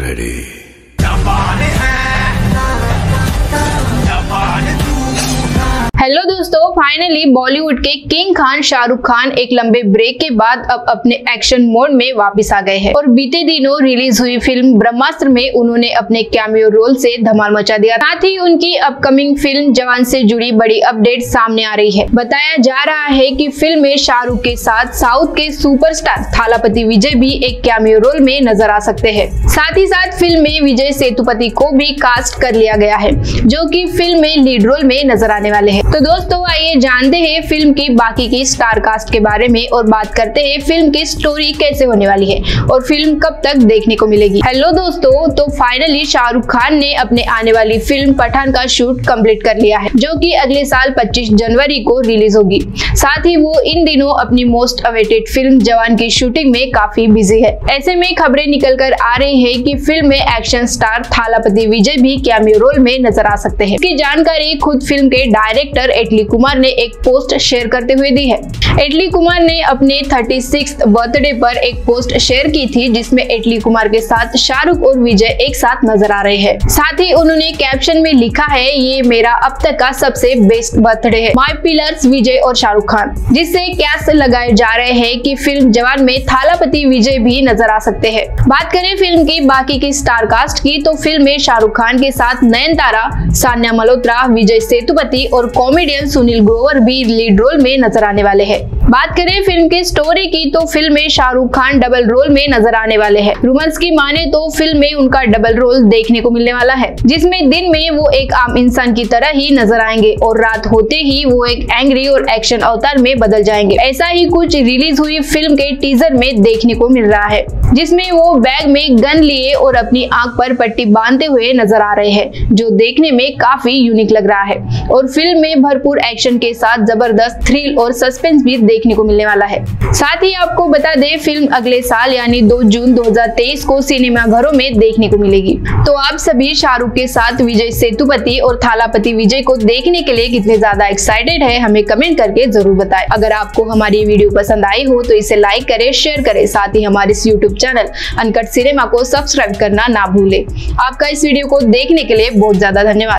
Ready. Hello दोस्तों, finally Bollywood के king Khan Shahrukh Khan एक लंबे ब्रेक के बाद अब अपने एक्शन मोड में वापस आ गए हैं और बीते दिनों रिलीज हुई फिल्म ब्रह्मास्त्र में उन्होंने अपने कैमियो रोल से धमाल मचा दिया। साथ ही उनकी अपकमिंग फिल्म जवान से जुड़ी बड़ी अपडेट सामने आ रही है। बताया जा रहा है कि फिल्म में शाहरुख के साथ साउथ के सुपरस्टार थालापति विजय भी एक कैमियो रोल में नजर आ सकते हैं। साथ ही साथ फिल्म में विजय सेतुपति को भी कास्ट कर लिया गया है, जो कि फिल्म में लीड रोल में नजर आने वाले हैं। तो दोस्तों आइए जानते हैं फिल्म की बाकी की स्टार कास्ट के बारे में और बात करते हैं फिल्म की स्टोरी कैसे होने वाली है और फिल्म कब तक देखने को मिलेगी। हेलो दोस्तों, तो फाइनली शाहरुख खान ने अपने आने वाली फिल्म पठान का शूट कंप्लीट कर लिया है, जो कि अगले साल 25 जनवरी को रिलीज होगी। साथ ही वो इन दिनों अपनी मोस्ट अवेटेड फिल्म जवान की शूटिंग में काफी बिजी है। ऐसे में खबरें निकल कर आ रही है कि फिल्म में एक्शन स्टार थालापति विजय भी कैमियो रोल में नजर आ सकते हैं। इसकी जानकारी खुद फिल्म के डायरेक्टर एटली कुमार ने एक पोस्ट शेयर करते हुए दी है। एटली कुमार ने अपने 36वें बर्थडे पर एक पोस्ट शेयर की थी, जिसमें एटली कुमार के साथ शाहरुख और विजय एक साथ नजर आ रहे हैं। साथ ही उन्होंने कैप्शन में लिखा है, ये मेरा अब तक का सबसे बेस्ट बर्थडे है, माय पिलर्स विजय और शाहरुख खान, जिससे कयास लगाए जा रहे हैं कि फिल्म जवान में थालापति विजय भी नजर आ सकते हैं। बात करें फिल्म की बाकी की स्टार कास्ट की, तो फिल्म में शाहरुख खान के साथ नयन तारा, सान्या मल्होत्रा, विजय सेतुपति और कॉमेडियन सुनील भी लीड रोल में नजर आने वाले हैं। बात करें फिल्म की स्टोरी की, तो फिल्म में शाहरुख खान डबल रोल में नजर आने वाले हैं। रूमर्स की माने तो फिल्म में उनका डबल रोल देखने को मिलने वाला है, जिसमें दिन में वो एक आम इंसान की तरह ही नजर आएंगे और रात होते ही वो एक एंग्री और एक्शन अवतार में बदल जाएंगे। ऐसा ही कुछ रिलीज हुई फिल्म के टीजर में देखने को मिल रहा है, जिसमें वो बैग में गन लिए और अपनी आँख पर पट्टी बांधते हुए नजर आ रहे हैं, जो देखने में काफी यूनिक लग रहा है। और फिल्म में भरपूर एक्शन के साथ जबरदस्त थ्रिल और सस्पेंस भी देखने को मिलने वाला है। साथ ही आपको बता दें, फिल्म अगले साल यानी 2 जून 2023 को सिनेमा घरों में देखने को मिलेगी। तो आप सभी शाहरुख के साथ विजय सेतुपति और थालापति विजय को देखने के लिए कितने ज्यादा एक्साइटेड है, हमें कमेंट करके जरूर बताएं। अगर आपको हमारी वीडियो पसंद आई हो तो इसे लाइक करें, शेयर करें। साथ ही हमारे इस यूट्यूब चैनल अनकट सिनेमा को सब्सक्राइब करना ना भूले। आपका इस वीडियो को देखने के लिए बहुत ज्यादा धन्यवाद।